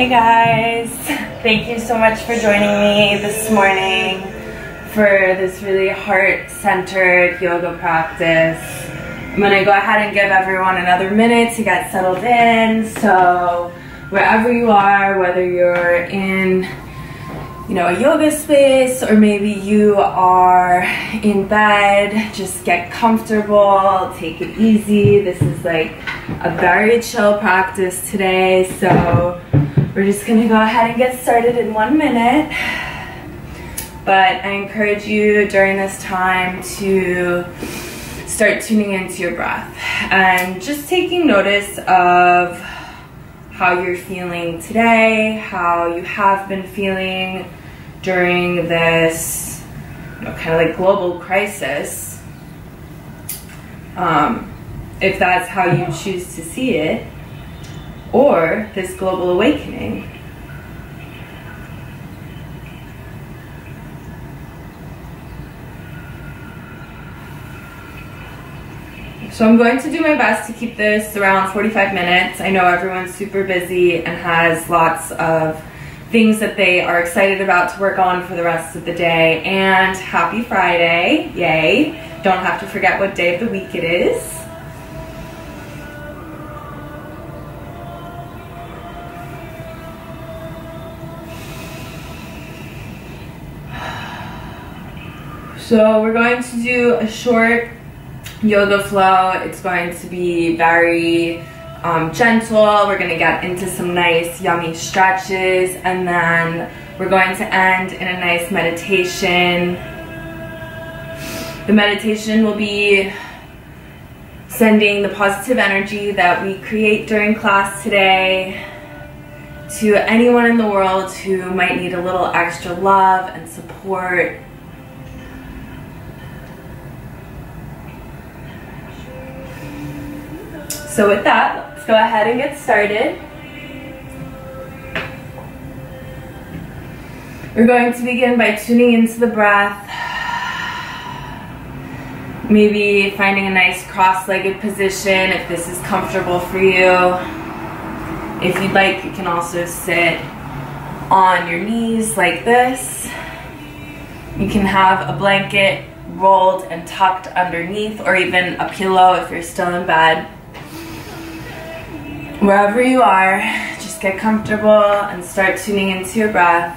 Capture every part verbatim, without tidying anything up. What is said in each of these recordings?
Hey guys, thank you so much for joining me this morning for this really heart-centered yoga practice. I'm gonna go ahead and give everyone another minute to get settled in. So wherever you are, whether you're in you know, a yoga space or maybe you are in bed, just get comfortable, take it easy. This is like a very chill practice today, so we're just gonna go ahead and get started in one minute. But I encourage you during this time to start tuning into your breath and just taking notice of how you're feeling today, how you have been feeling during this you know, kind of like global crisis. Um, if that's how you choose to see it, or this global awakening. So I'm going to do my best to keep this around forty-five minutes. I know everyone's super busy and has lots of things that they are excited about to work on for the rest of the day. And happy Friday, yay. Don't have to forget what day of the week it is. So we're going to do a short yoga flow. It's going to be very um, gentle. We're going to get into some nice yummy stretches, and then we're going to end in a nice meditation. The meditation will be sending the positive energy that we create during class today to anyone in the world who might need a little extra love and support. So with that, let's go ahead and get started. We're going to begin by tuning into the breath. Maybe finding a nice cross-legged position if this is comfortable for you. If you'd like, you can also sit on your knees like this. You can have a blanket rolled and tucked underneath, or even a pillow if you're still in bed. Wherever you are, just get comfortable and start tuning into your breath.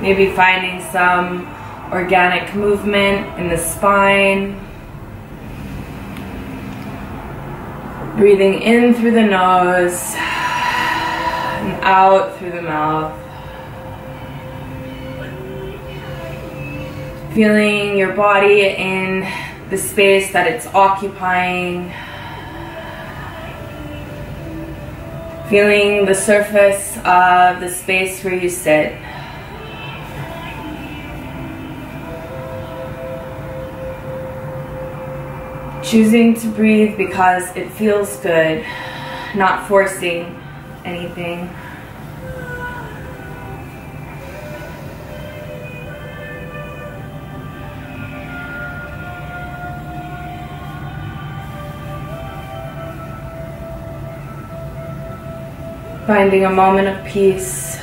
Maybe finding some organic movement in the spine. Breathing in through the nose and out through the mouth. Feeling your body in the space that it's occupying. Feeling the surface of the space where you sit. Choosing to breathe because it feels good, not forcing anything. Finding a moment of peace.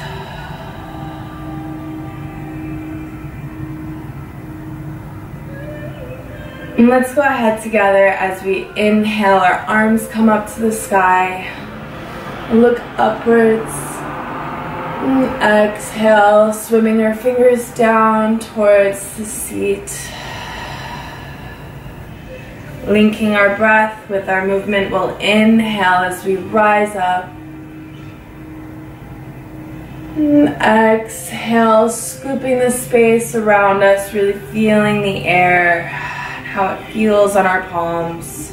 And let's go ahead together as we inhale, our arms come up to the sky. Look upwards. And exhale, swimming our fingers down towards the seat. Linking our breath with our movement. We'll inhale as we rise up. And exhale, scooping the space around us, really feeling the air, how it feels on our palms.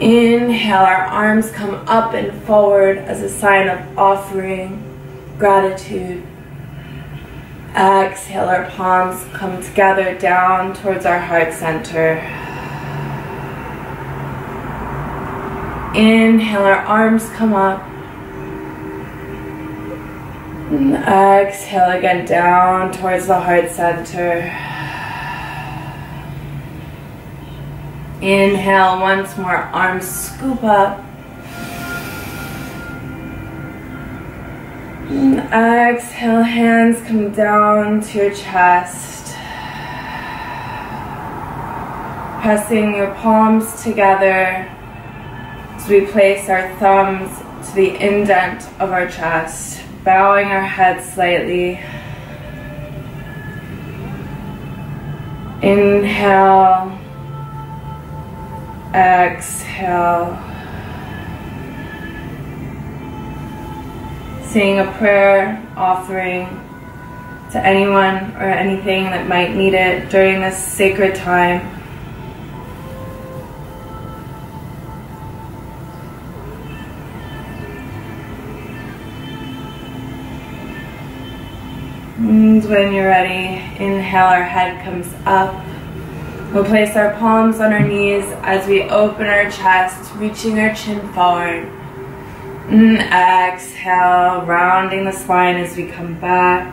Inhale, our arms come up and forward as a sign of offering, gratitude. Exhale, our palms come together down towards our heart center. Inhale, our arms come up. And exhale again down towards the heart center. Inhale once more, arms scoop up. Exhale, hands come down to your chest. Pressing your palms together as we place our thumbs to the indent of our chest, bowing our head slightly. Inhale, exhale. Saying a prayer offering to anyone or anything that might need it during this sacred time. And when you're ready, inhale, our head comes up. We'll place our palms on our knees as we open our chest, reaching our chin forward. And exhale, rounding the spine as we come back.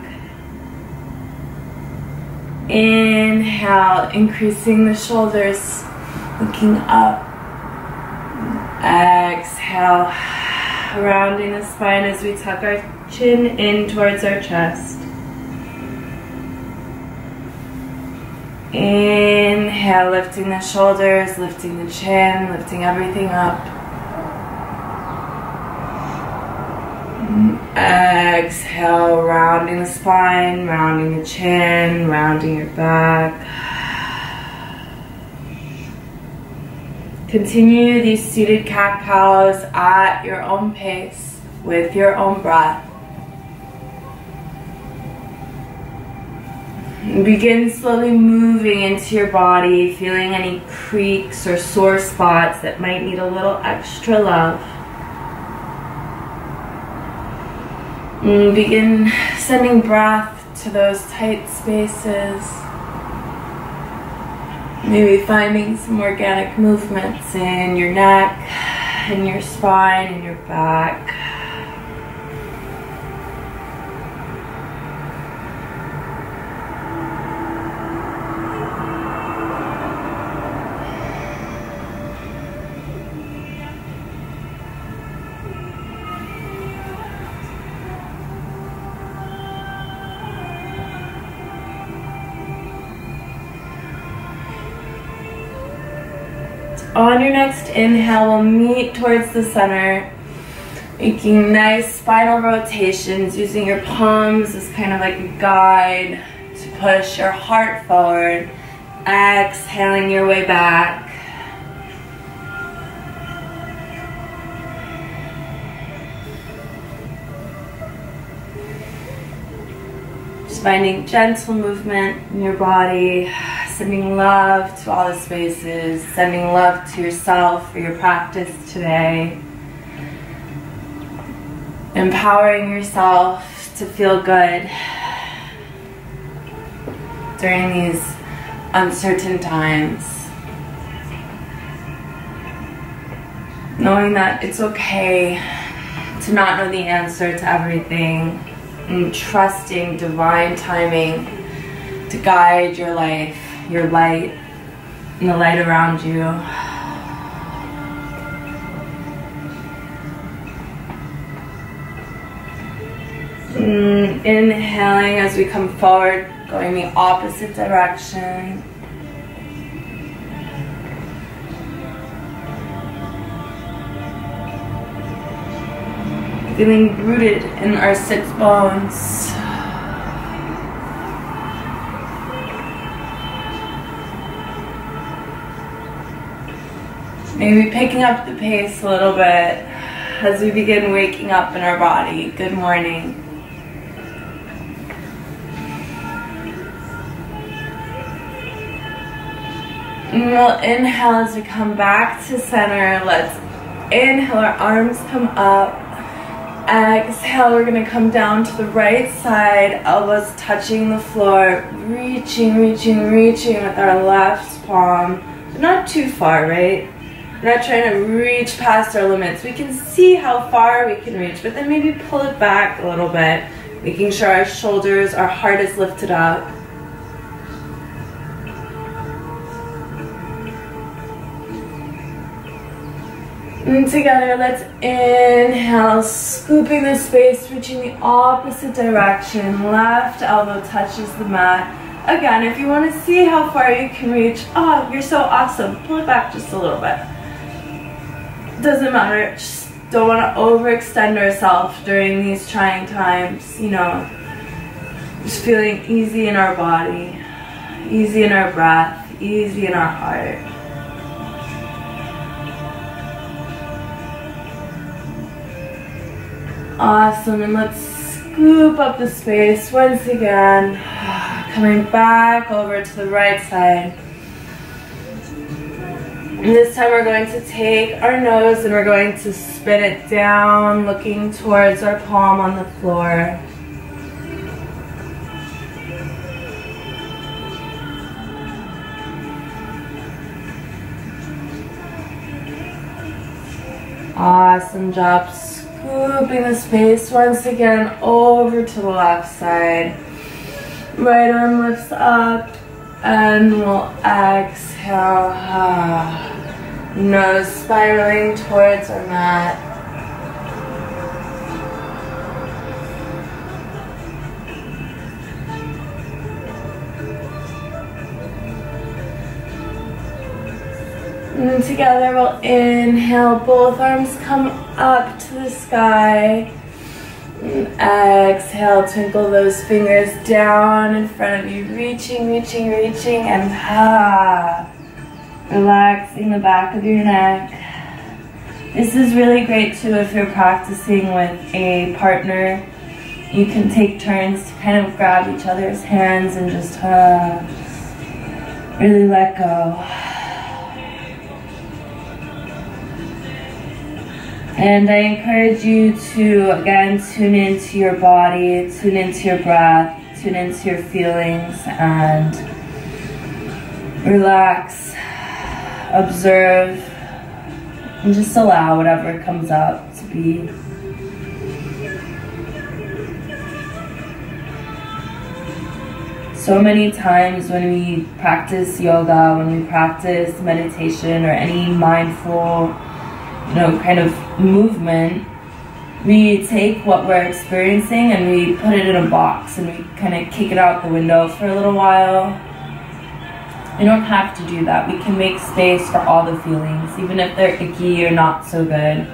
Inhale, increasing the shoulders, looking up. Exhale, rounding the spine as we tuck our chin in towards our chest. Inhale, lifting the shoulders, lifting the chin, lifting everything up. Exhale, rounding the spine, rounding the chin, rounding your back. Continue these seated cat cows at your own pace with your own breath. Begin slowly moving into your body, feeling any creaks or sore spots that might need a little extra love. And begin sending breath to those tight spaces, maybe finding some organic movements in your neck, in your spine, in your back. On your next inhale, we'll meet towards the center, making nice spinal rotations, using your palms as kind of like a guide to push your heart forward, exhaling your way back. Just finding gentle movement in your body. Sending love to all the spaces, sending love to yourself for your practice today. Empowering yourself to feel good during these uncertain times. Knowing that it's okay to not know the answer to everything, and trusting divine timing to guide your life, your light, and the light around you. Mm, inhaling as we come forward, going the opposite direction. Feeling rooted in our six bones. Maybe picking up the pace a little bit as we begin waking up in our body. Good morning. And we'll inhale as we come back to center. Let's inhale, our arms come up. Exhale, we're gonna come down to the right side, elbows touching the floor, reaching, reaching, reaching with our left palm. Not too far, right? We're not trying to reach past our limits. We can see how far we can reach, but then maybe pull it back a little bit, making sure our shoulders, our heart is lifted up. together. Let's inhale, scooping the space, reaching the opposite direction. Left elbow touches the mat. Again, if you want to see how far you can reach, oh, you're so awesome, pull it back just a little bit. Doesn't matter, just don't want to overextend ourselves during these trying times, you know. Just feeling easy in our body, easy in our breath, easy in our heart. Awesome, and let's scoop up the space once again. Coming back over to the right side. And this time we're going to take our nose and we're going to spin it down, looking towards our palm on the floor. Awesome job, scooping the space once again over to the left side. Right arm lifts up and we'll exhale. Nose spiraling towards our mat. And together we'll inhale, both arms come up to the sky. And exhale, twinkle those fingers down in front of you, reaching, reaching, reaching, and ah, relaxing the back of your neck. This is really great too if you're practicing with a partner. You can take turns to kind of grab each other's hands and just ah, really let go. And I encourage you to, again, tune into your body, tune into your breath, tune into your feelings, and relax, observe, and just allow whatever comes up to be. So many times when we practice yoga, when we practice meditation or any mindful, you know, kind of movement, we take what we're experiencing and we put it in a box and we kind of kick it out the window for a little while. We don't have to do that. We can make space for all the feelings, even if they're icky or not so good.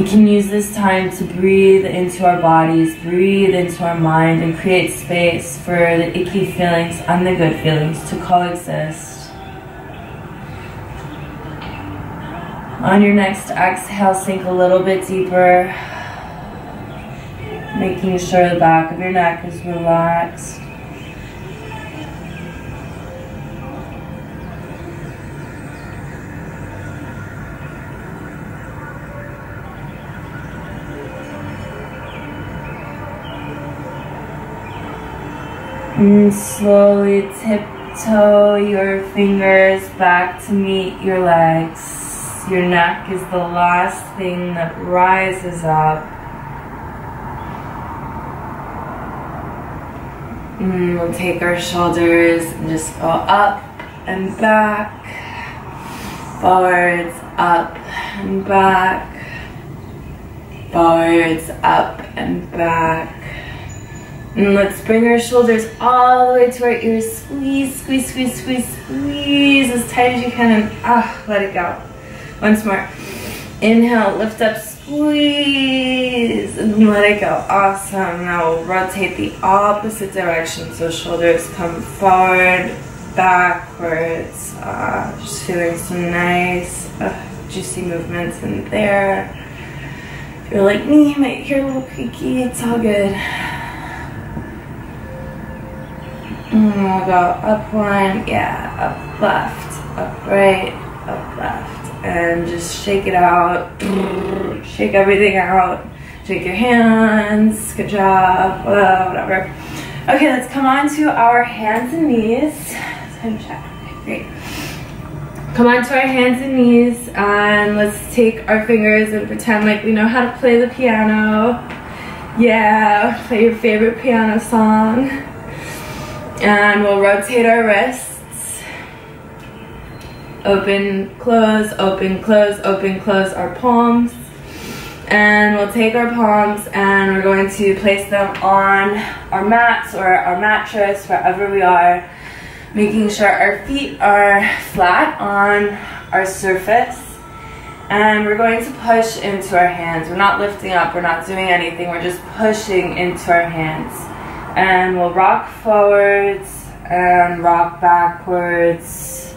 We can use this time to breathe into our bodies, breathe into our mind, and create space for the icky feelings and the good feelings to coexist. On your next exhale, sink a little bit deeper, making sure the back of your neck is relaxed. And slowly tiptoe your fingers back to meet your legs. Your neck is the last thing that rises up. And we'll take our shoulders and just go up and back, forwards, up and back, forwards, up and back. And let's bring our shoulders all the way to our ears. Squeeze, squeeze, squeeze, squeeze, squeeze as tight as you can, and ah, let it go. Once more. Inhale, lift up, squeeze, and let it go. Awesome. Now we'll rotate the opposite direction. So shoulders come forward, backwards. Uh, just feeling some nice, uh, juicy movements in there. If you're like me, you might hear a little creaky. It's all good. And we'll go up one. Yeah, up left, up right, up left. And just shake it out, shake everything out, shake your hands, good job, whoa, whatever. Okay, let's come on to our hands and knees. Time check, great. Come on to our hands and knees, and let's take our fingers and pretend like we know how to play the piano. Yeah, play your favorite piano song. And we'll rotate our wrists. Open, close, open, close, open, close our palms. And we'll take our palms and we're going to place them on our mats or our mattress, wherever we are, making sure our feet are flat on our surface. And we're going to push into our hands. We're not lifting up, we're not doing anything, we're just pushing into our hands. And we'll rock forwards and rock backwards,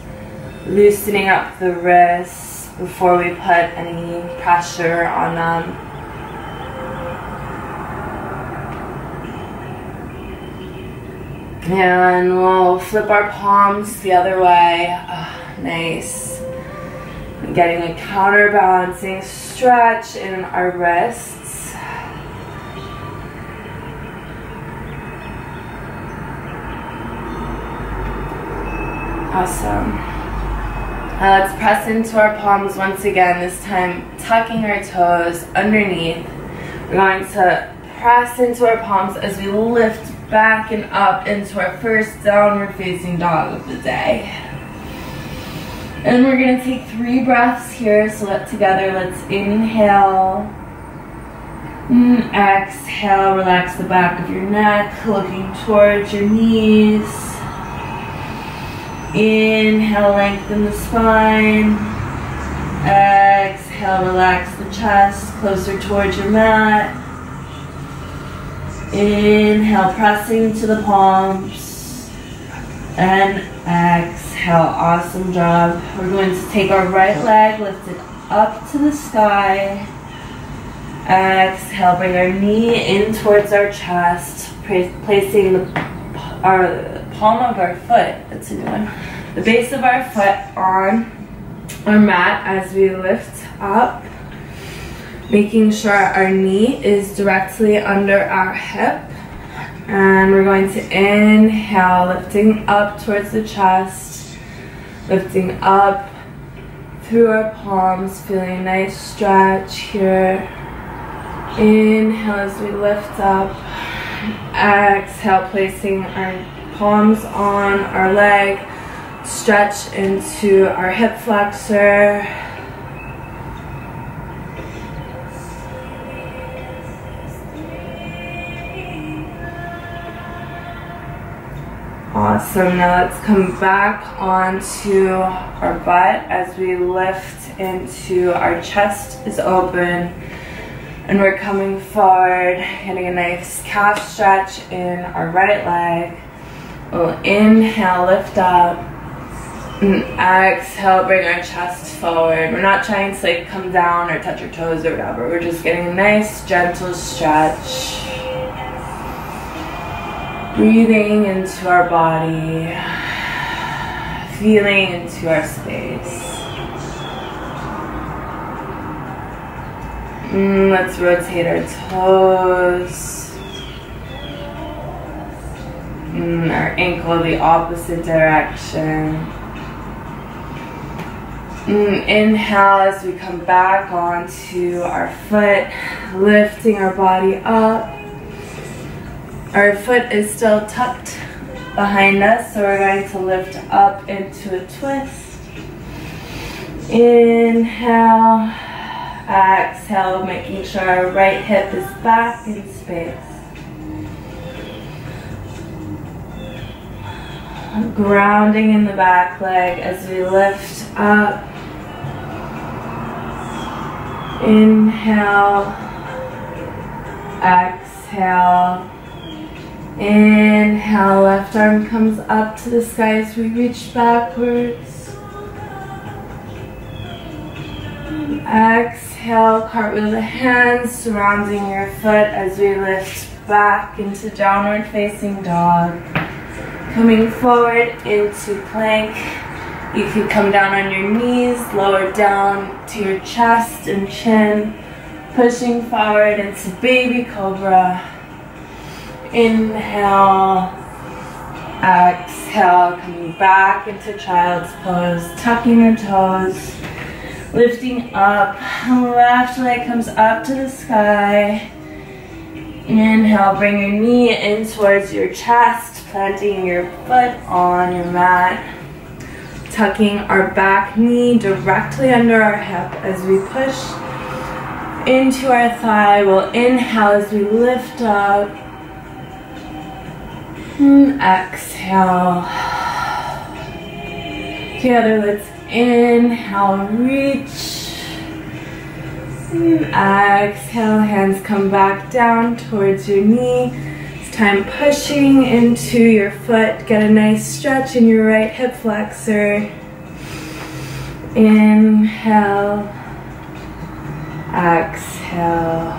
loosening up the wrists before we put any pressure on them. And we'll flip our palms the other way. Oh, nice. And getting a counterbalancing stretch in our wrists. Awesome. Now let's press into our palms once again, this time tucking our toes underneath. We're going to press into our palms as we lift back and up into our first downward facing dog of the day. And we're going to take three breaths here, so let together, let's inhale, and exhale, relax the back of your neck, looking towards your knees. Inhale, lengthen the spine. Exhale, relax the chest closer towards your mat. Inhale, pressing to the palms. And exhale, awesome job. We're going to take our right leg, lift it up to the sky. Exhale, bring our knee in towards our chest, placing the, our palm of our foot, that's a new one, the base of our foot on our mat as we lift up, making sure our knee is directly under our hip. And we're going to inhale, lifting up towards the chest, lifting up through our palms, feeling a nice stretch here. Inhale as we lift up. Exhale, placing our palms on our leg, stretch into our hip flexor. Awesome, now let's come back onto our butt as we lift into our chest is open. And we're coming forward, getting a nice calf stretch in our right leg. We'll inhale, lift up, and exhale, bring our chest forward. We're not trying to like come down or touch our toes or whatever. We're just getting a nice, gentle stretch. Breathing into our body, feeling into our space. And let's rotate our toes. Our ankle the opposite direction. And inhale as we come back onto our foot, lifting our body up. Our foot is still tucked behind us, so we're going to lift up into a twist. Inhale, exhale, making sure our right hip is back in space. Grounding in the back leg as we lift up. Inhale, exhale. Inhale, left arm comes up to the sky as we reach backwards. Exhale, cartwheel the hands surrounding your foot as we lift back into downward facing dog. Coming forward into plank. You can come down on your knees, lower down to your chest and chin, pushing forward into baby cobra. Inhale, exhale, coming back into child's pose, tucking your toes, lifting up, left leg comes up to the sky. Inhale, bring your knee in towards your chest, planting your foot on your mat. tucking our back knee directly under our hip as we push into our thigh. We'll inhale as we lift up. And exhale. Together, let's inhale, reach. And exhale, hands come back down towards your knee. This time pushing into your foot. Get a nice stretch in your right hip flexor. Inhale. Exhale.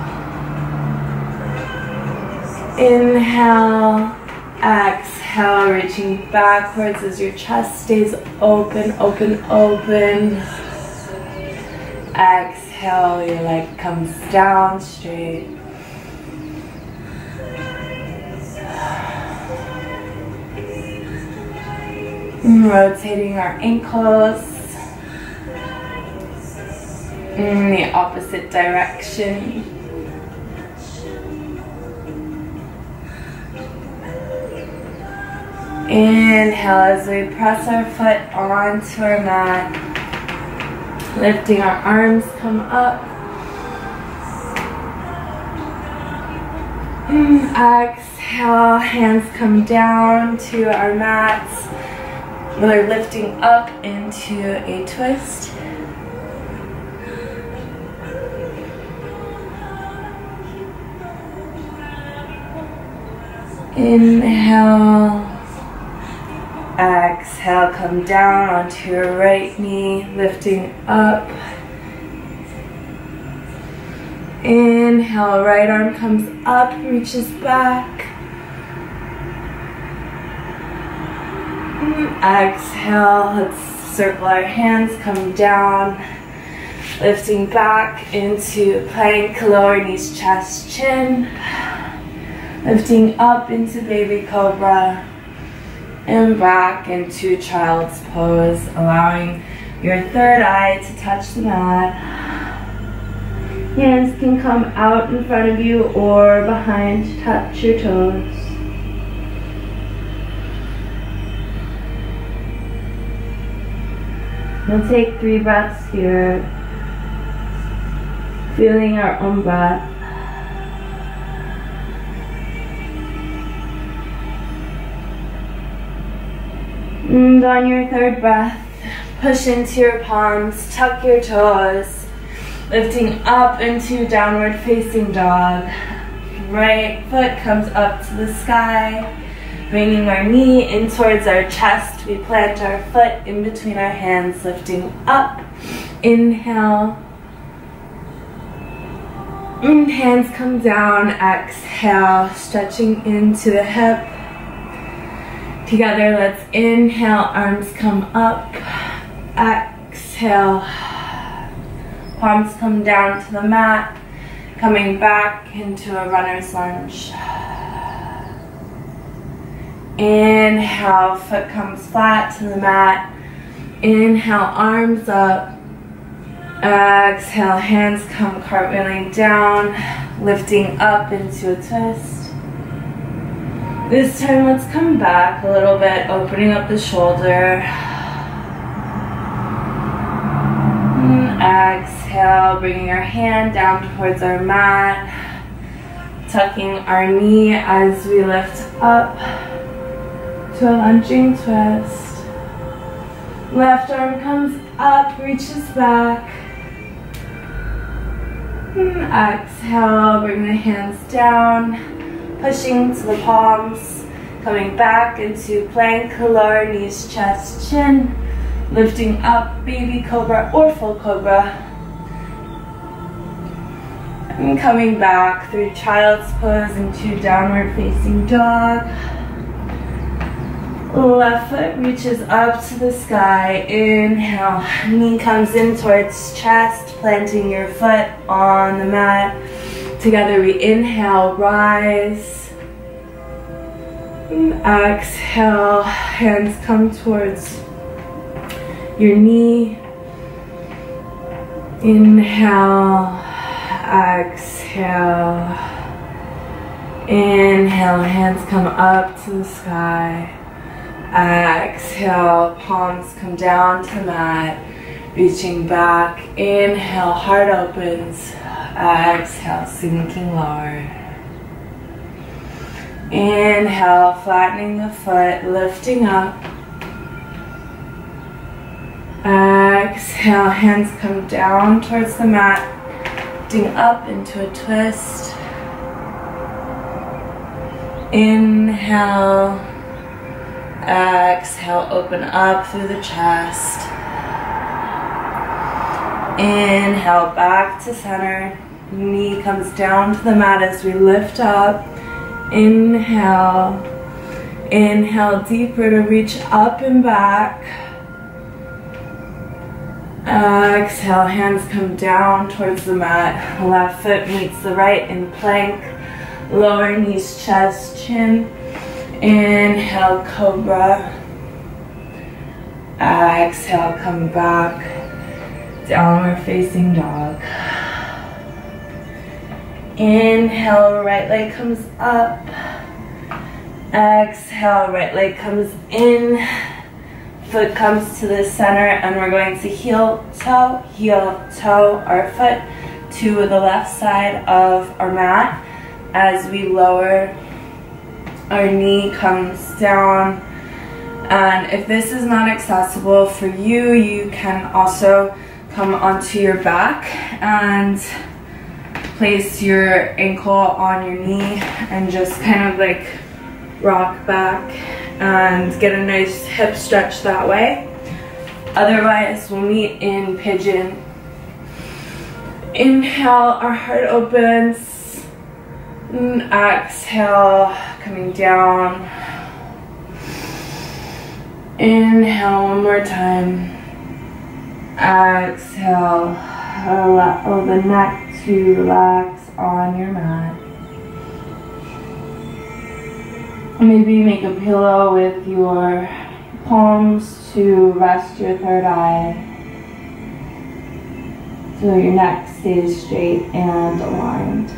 Inhale. Exhale, reaching backwards as your chest stays open, open, open. Exhale, your leg comes down straight. And rotating our ankles in the opposite direction. Inhale as we press our foot onto our mat, lifting our arms come up. And exhale, hands come down to our mats. We're lifting up into a twist. Inhale. Exhale, come down onto your right knee, lifting up. Inhale, right arm comes up, reaches back. Exhale, let's circle our hands, come down, lifting back into plank, lower knees, chest, chin. Lifting up into baby cobra. And back into child's pose, allowing your third eye to touch the mat. Hands can come out in front of you or behind to touch your toes. We'll take three breaths here, feeling our own breath. And on your third breath, push into your palms, tuck your toes, lifting up into downward facing dog. Right foot comes up to the sky, bringing our knee in towards our chest. We plant our foot in between our hands, lifting up. Inhale. And hands come down, exhale, stretching into the hip. Together, let's inhale, arms come up, exhale, palms come down to the mat, coming back into a runner's lunge. Inhale, foot comes flat to the mat, inhale, arms up, exhale, hands come cartwheeling down, lifting up into a twist. This time, let's come back a little bit, opening up the shoulder. And exhale, bringing our hand down towards our mat, tucking our knee as we lift up to a lunging twist. Left arm comes up, reaches back. And exhale, bring the hands down. Pushing to the palms, coming back into plank, lower knees, chest, chin, lifting up, baby cobra or full cobra. And coming back through child's pose into downward facing dog. Left foot reaches up to the sky. Inhale, knee comes in towards chest, planting your foot on the mat. Together we inhale, rise, and exhale, hands come towards your knee, inhale, exhale, inhale, hands come up to the sky, Exhale, palms come down to mat, reaching back. Inhale, heart opens. Exhale, sinking lower. Inhale, flattening the foot, lifting up. Exhale, hands come down towards the mat, lifting up into a twist. Inhale, exhale, open up through the chest. Inhale, back to center. Knee comes down to the mat as we lift up. Inhale. Inhale deeper to reach up and back. Exhale, hands come down towards the mat. Left foot meets the right in plank. Lower knees, chest, chin. Inhale, cobra. Exhale, come back. Downward facing dog. Inhale, right leg comes up. Exhale, right leg comes in. Foot comes to the center, and we're going to heel, toe, heel, toe, our foot to the left side of our mat. As we lower, our knee comes down. And if this is not accessible for you, you can also come onto your back and place your ankle on your knee and just kind of like rock back and get a nice hip stretch that way. Otherwise, we'll meet in pigeon. Inhale, our heart opens. And exhale, coming down. Inhale, one more time. Exhale, allow the neck to relax on your mat. Maybe make a pillow with your palms to rest your third eye so your neck stays straight and aligned.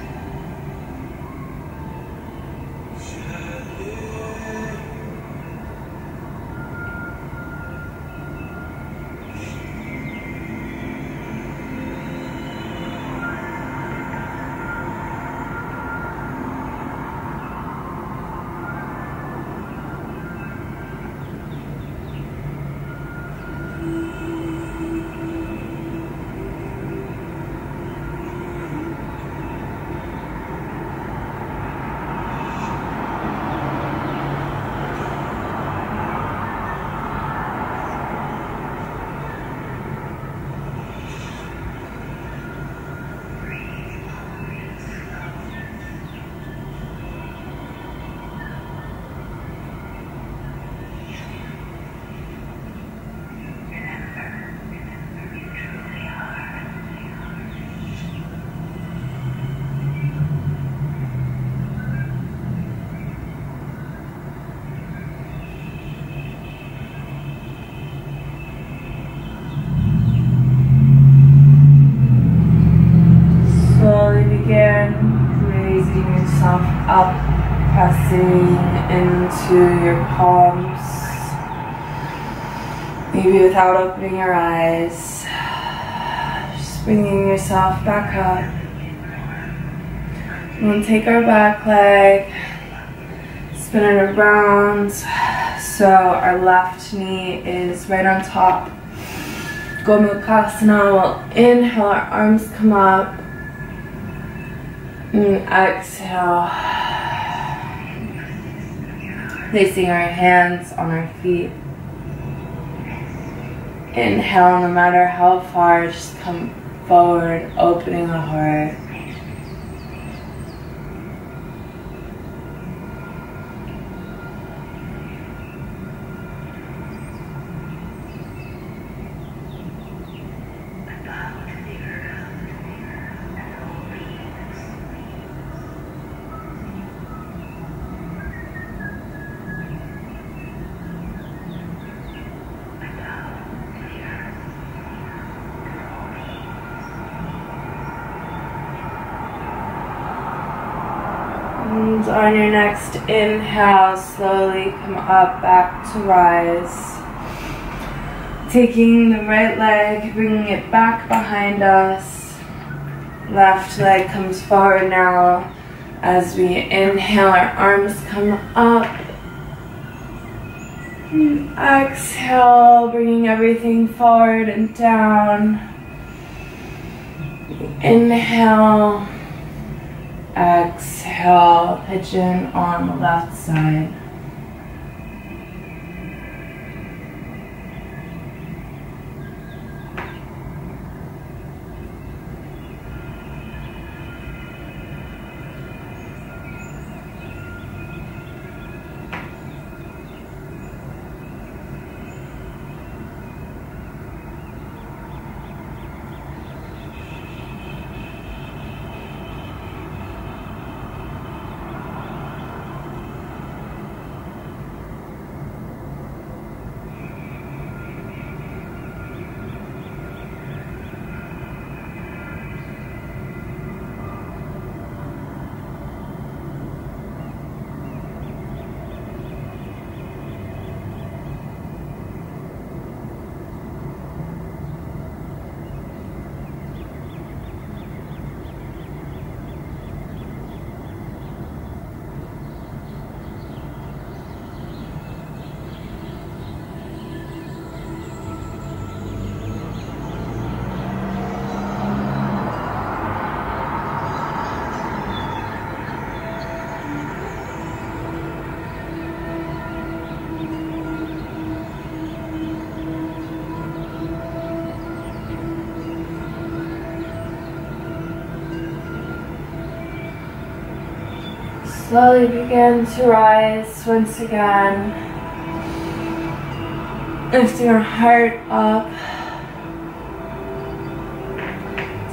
Up, pressing into your palms, maybe without opening your eyes, just bringing yourself back up. We'll take our back leg, spin it around so our left knee is right on top. Gomukhasana. We'll inhale, our arms come up. And exhale, placing our hands on our feet. Inhale, no matter how far, just come forward, opening the heart. And on your next inhale, slowly come up, back to rise. Taking the right leg, bringing it back behind us. Left leg comes forward now. As we inhale, our arms come up. And exhale, bringing everything forward and down. Inhale. Exhale, pigeon on the left side. Slowly begin to rise once again, lifting our heart up,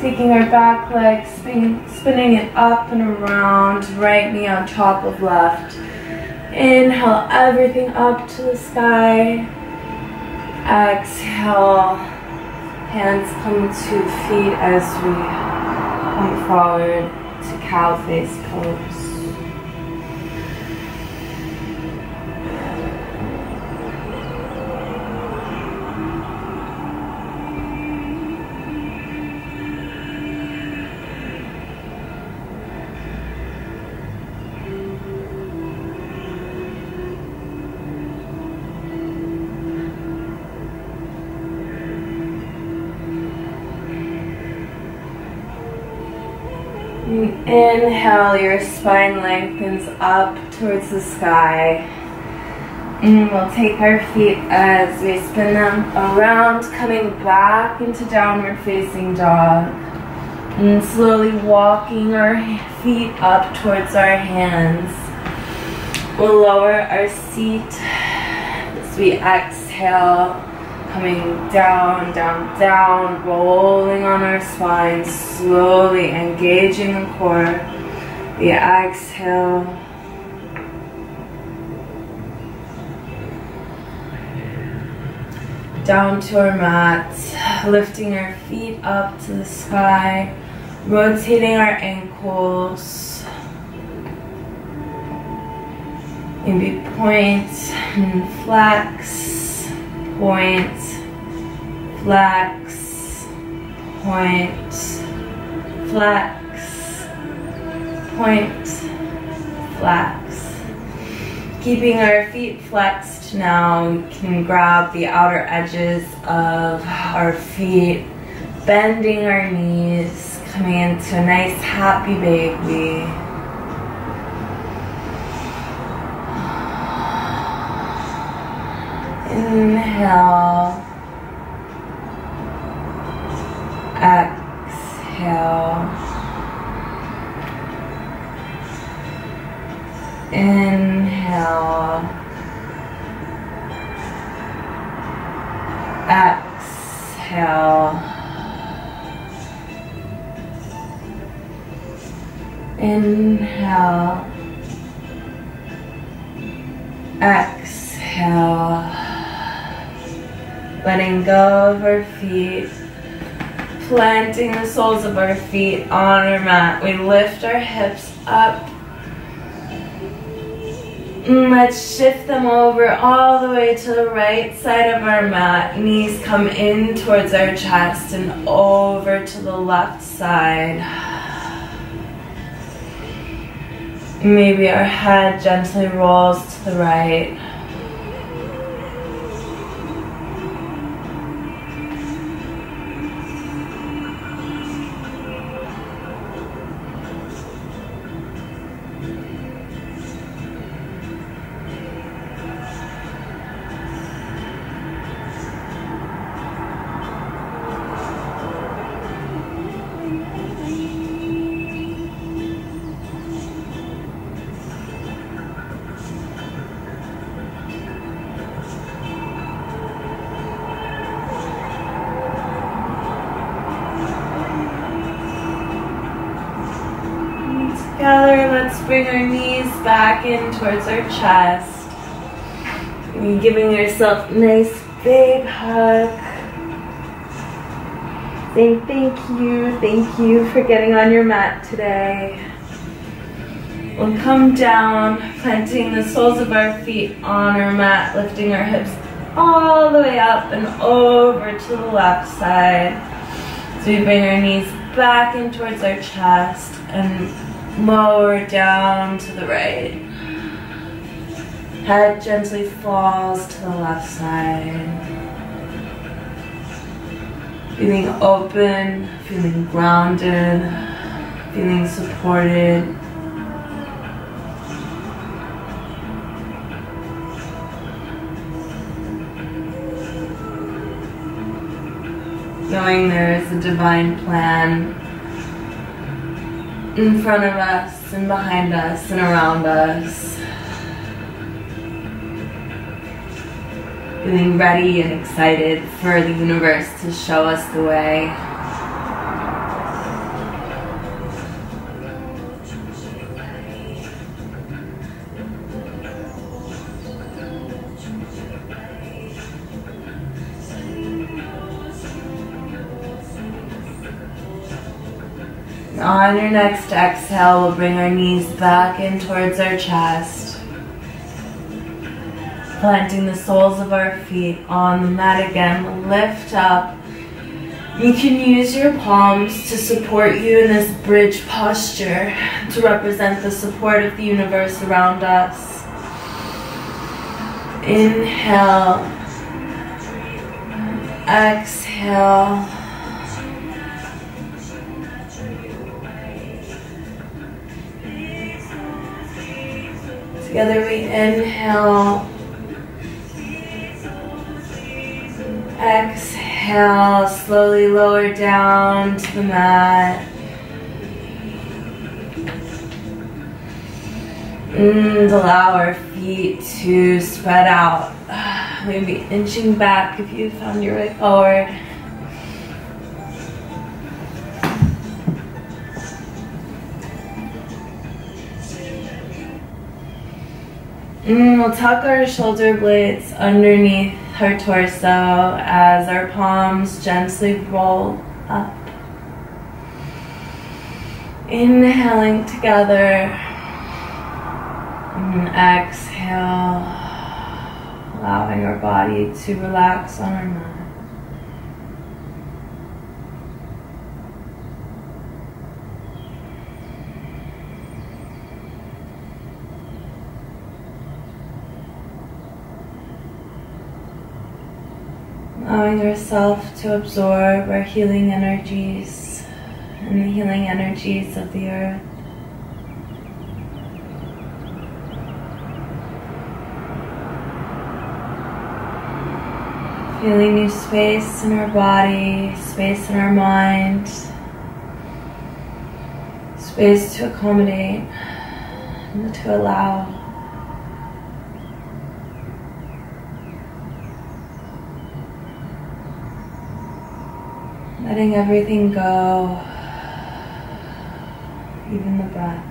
taking our back leg, spin, spinning it up and around, right knee on top of left. Inhale everything up to the sky, exhale, hands come to feet as we come forward to cow face pose. Inhale, your spine lengthens up towards the sky. And we'll take our feet as we spin them around, coming back into downward facing dog. And slowly walking our feet up towards our hands. We'll lower our seat as we exhale. Coming down, down, down, rolling on our spine, slowly engaging the core. The exhale. Down to our mat, lifting our feet up to the sky, rotating our ankles. Maybe point and flex. Point, flex, point, flex, point, flex. Keeping our feet flexed now, we can grab the outer edges of our feet, bending our knees, coming into a nice happy baby. Inhale, exhale, inhale, exhale, inhale, exhale. Letting go of our feet, planting the soles of our feet on our mat. We lift our hips up, Let's shift them over all the way to the right side of our mat. Knees come in towards our chest and over to the left side. Maybe our head gently rolls to the right. Bring our knees back in towards our chest. And giving yourself a nice big hug. Saying thank you, thank you for getting on your mat today. We'll come down, planting the soles of our feet on our mat, lifting our hips all the way up and over to the left side. So we bring our knees back in towards our chest and lower down to the right. Head gently falls to the left side. Feeling open, feeling grounded, feeling supported. Knowing there is a divine plan in front of us, and behind us, and around us. Feeling ready and excited for the universe to show us the way. On your next exhale, we'll bring our knees back in towards our chest. Planting the soles of our feet on the mat again. We'll lift up. You can use your palms to support you in this bridge posture to represent the support of the universe around us. Inhale. Exhale. Together we inhale, exhale, slowly lower down to the mat. And allow our feet to spread out. Maybe inching back if you found your way forward. And we'll tuck our shoulder blades underneath her torso as our palms gently roll up. Inhaling together. And exhale, allowing our body to relax on our mat. Allowing yourself to absorb our healing energies and the healing energies of the earth. Feeling new space in our body, space in our mind, space to accommodate and to allow. Letting everything go, even the breath.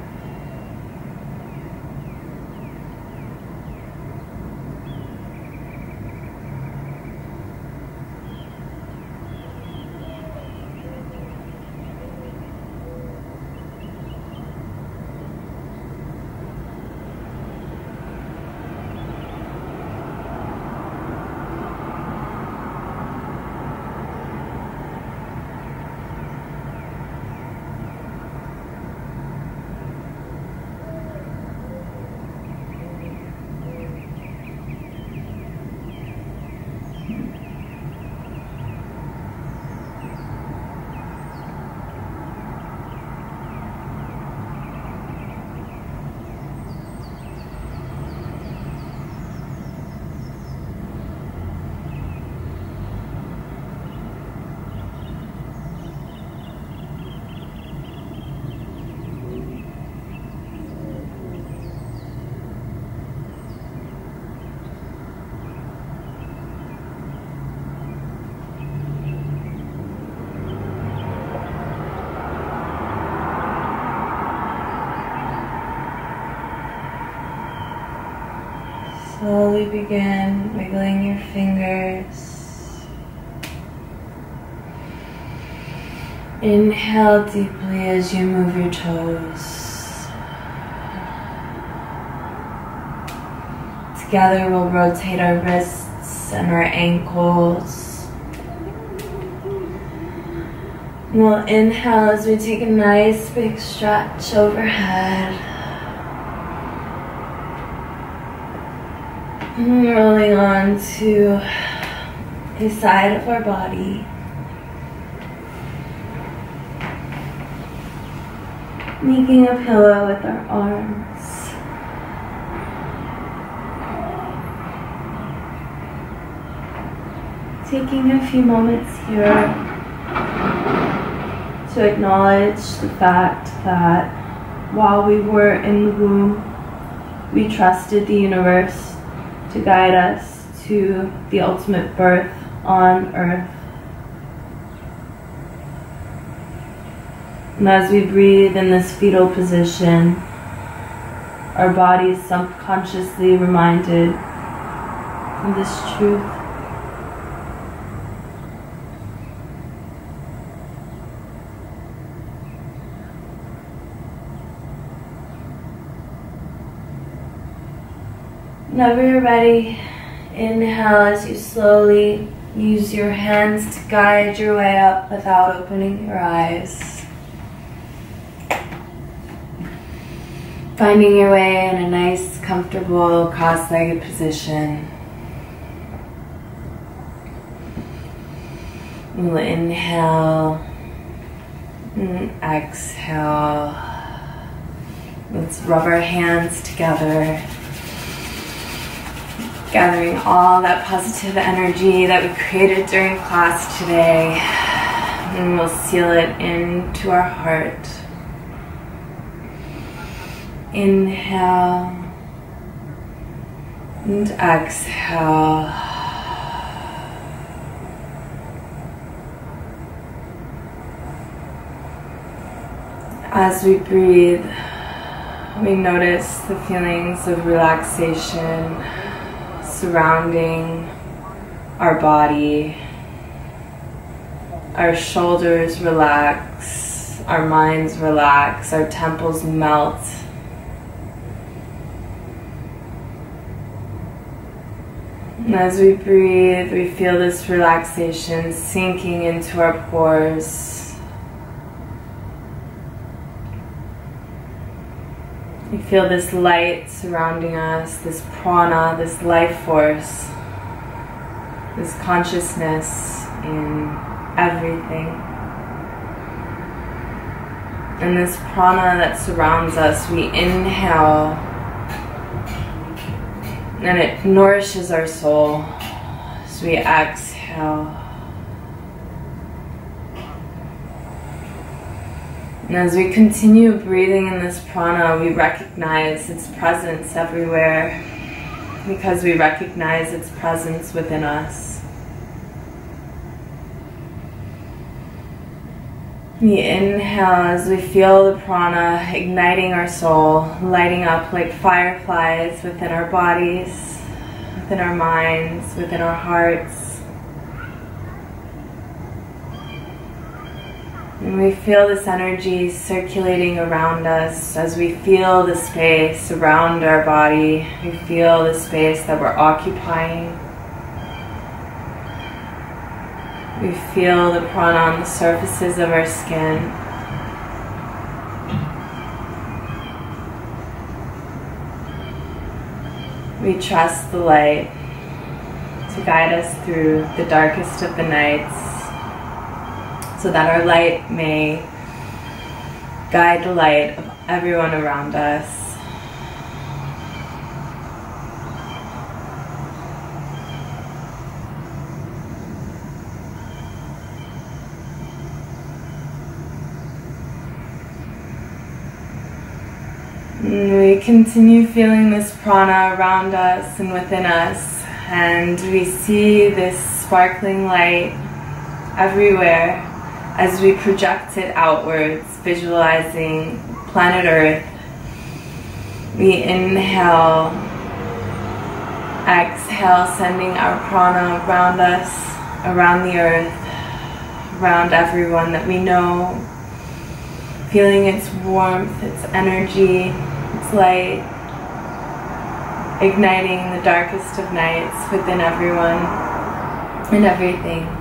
slowly begin wiggling your fingers. Inhale deeply as you move your toes. Together we'll rotate our wrists and our ankles. And we'll inhale as we take a nice big stretch overhead. Rolling on to the side of our body. Making a pillow with our arms. Taking a few moments here to acknowledge the fact that while we were in the womb, we trusted the universe to guide us to the ultimate birth on earth. And as we breathe in this fetal position, our body is subconsciously reminded of this truth. Whenever you're ready, inhale as you slowly use your hands to guide your way up without opening your eyes. Finding your way in a nice, comfortable, cross-legged position. We'll inhale and exhale. Let's rub our hands together. Gathering all that positive energy that we created during class today, and we'll seal it into our heart. Inhale and exhale. As we breathe, we notice the feelings of relaxation surrounding our body. Our shoulders relax, our minds relax, our temples melt. And as we breathe, we feel this relaxation sinking into our pores. We feel this light surrounding us, this prana, this life force, this consciousness in everything. And this prana that surrounds us, we inhale, and it nourishes our soul. So we exhale. And as we continue breathing in this prana, we recognize its presence everywhere because we recognize its presence within us. We inhale as we feel the prana igniting our soul, lighting up like fireflies within our bodies, within our minds, within our hearts. And we feel this energy circulating around us as we feel the space around our body. We feel the space that we're occupying. We feel the prana on the surfaces of our skin. We trust the light to guide us through the darkest of the nights, so that our light may guide the light of everyone around us. And we continue feeling this prana around us and within us, and we see this sparkling light everywhere as we project it outwards, visualizing planet Earth. We inhale Exhale, sending our prana around us, around the earth, around everyone that we know. Feeling its warmth, its energy, its light, igniting the darkest of nights within everyone and everything.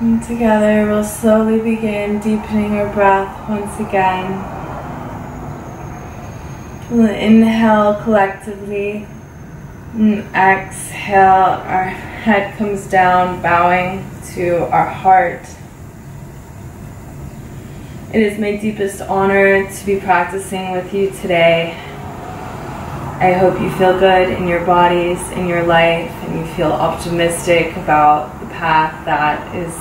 And together we'll slowly begin deepening our breath once again. We'll inhale collectively and exhale. Our head comes down, bowing to our heart. It is my deepest honor to be practicing with you today. I hope you feel good in your bodies, in your life, and you feel optimistic about the path that is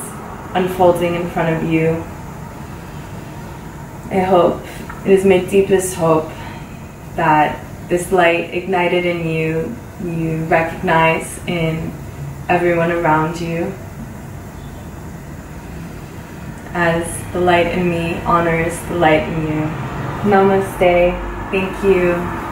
unfolding in front of you. I hope, it is my deepest hope, that this light ignited in you, you recognize in everyone around you, as the light in me honors the light in you. Namaste. Thank you.